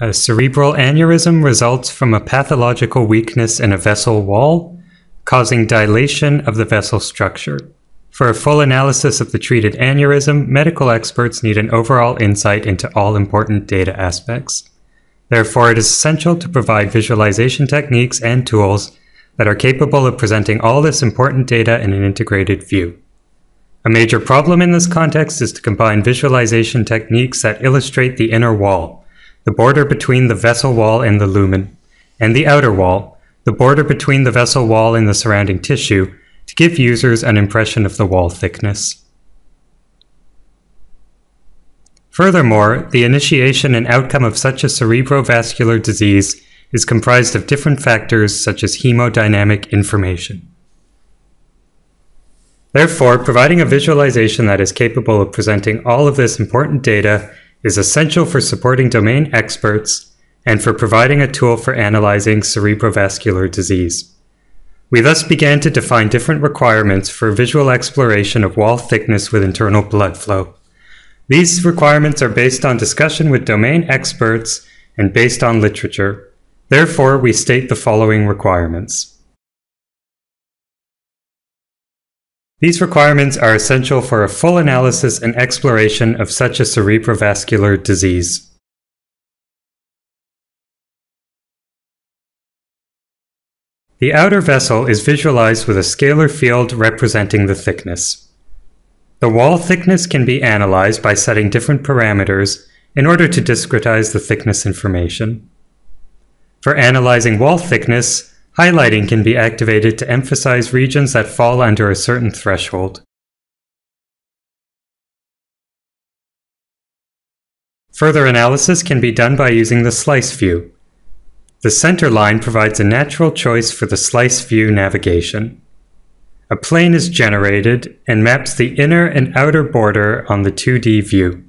A cerebral aneurysm results from a pathological weakness in a vessel wall, causing dilation of the vessel structure. For a full analysis of the treated aneurysm, medical experts need an overall insight into all important data aspects. Therefore, it is essential to provide visualization techniques and tools that are capable of presenting all this important data in an integrated view. A major problem in this context is to combine visualization techniques that illustrate the inner wall, the border between the vessel wall and the lumen, and the outer wall, the border between the vessel wall and the surrounding tissue, to give users an impression of the wall thickness. Furthermore, the initiation and outcome of such a cerebrovascular disease is comprised of different factors such as hemodynamic information. Therefore, providing a visualization that is capable of presenting all of this important data is essential for supporting domain experts and for providing a tool for analyzing cerebrovascular disease. We thus began to define different requirements for visual exploration of wall thickness with internal blood flow. These requirements are based on discussion with domain experts and based on literature. Therefore, we state the following requirements. These requirements are essential for a full analysis and exploration of such a cerebrovascular disease. The outer vessel is visualized with a scalar field representing the thickness. The wall thickness can be analyzed by setting different parameters in order to discretize the thickness information. For analyzing wall thickness, highlighting can be activated to emphasize regions that fall under a certain threshold. Further analysis can be done by using the slice view. The center line provides a natural choice for the slice view navigation. A plane is generated and maps the inner and outer border on the 2D view.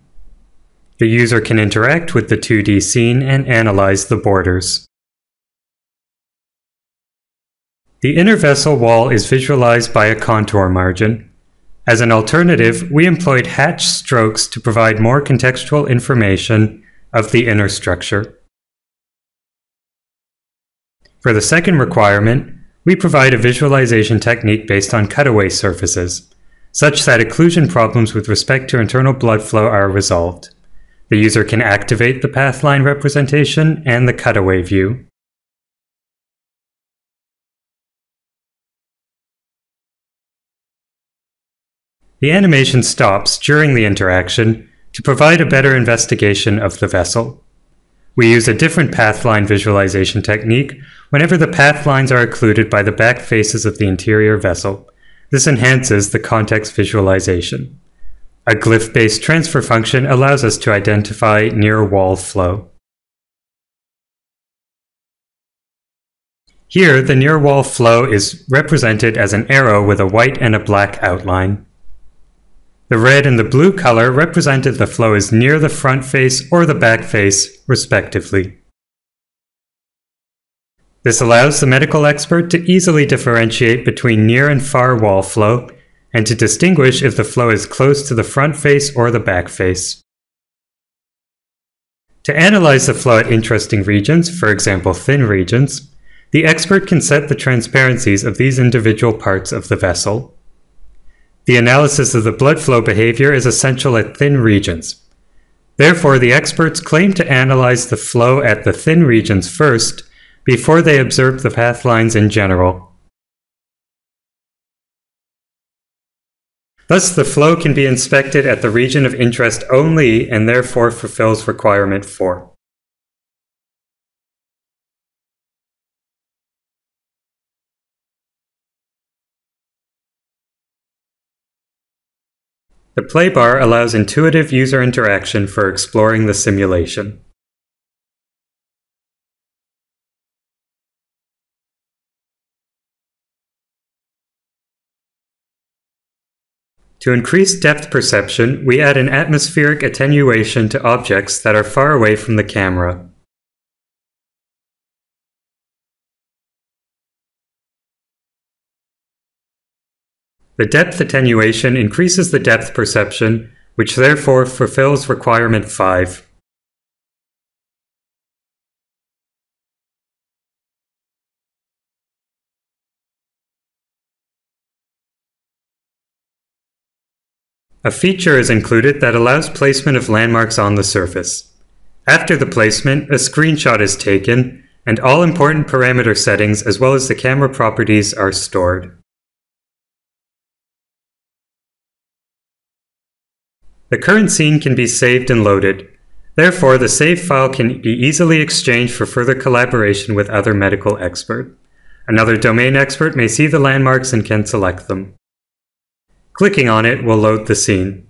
The user can interact with the 2D scene and analyze the borders. The inner vessel wall is visualized by a contour margin. As an alternative, we employed hatched strokes to provide more contextual information of the inner structure. For the second requirement, we provide a visualization technique based on cutaway surfaces, such that occlusion problems with respect to internal blood flow are resolved. The user can activate the pathline representation and the cutaway view. The animation stops during the interaction to provide a better investigation of the vessel. We use a different pathline visualization technique whenever the pathlines are occluded by the back faces of the interior vessel. This enhances the context visualization. A glyph-based transfer function allows us to identify near wall flow. Here, the near wall flow is represented as an arrow with a white and a black outline. The red and the blue color represented the flow is near the front face or the back face, respectively. This allows the medical expert to easily differentiate between near and far wall flow and to distinguish if the flow is close to the front face or the back face. To analyze the flow at interesting regions, for example thin regions, the expert can set the transparencies of these individual parts of the vessel. The analysis of the blood flow behavior is essential at thin regions. Therefore, the experts claim to analyze the flow at the thin regions first before they observe the path lines in general. Thus, the flow can be inspected at the region of interest only and therefore fulfills requirement 4. The playbar allows intuitive user interaction for exploring the simulation. To increase depth perception, we add an atmospheric attenuation to objects that are far away from the camera. The depth attenuation increases the depth perception, which therefore fulfills requirement 5. A feature is included that allows placement of landmarks on the surface. After the placement, a screenshot is taken, and all important parameter settings as well as the camera properties are stored. The current scene can be saved and loaded. Therefore, the saved file can be easily exchanged for further collaboration with other medical experts. Another domain expert may see the landmarks and can select them. Clicking on it will load the scene.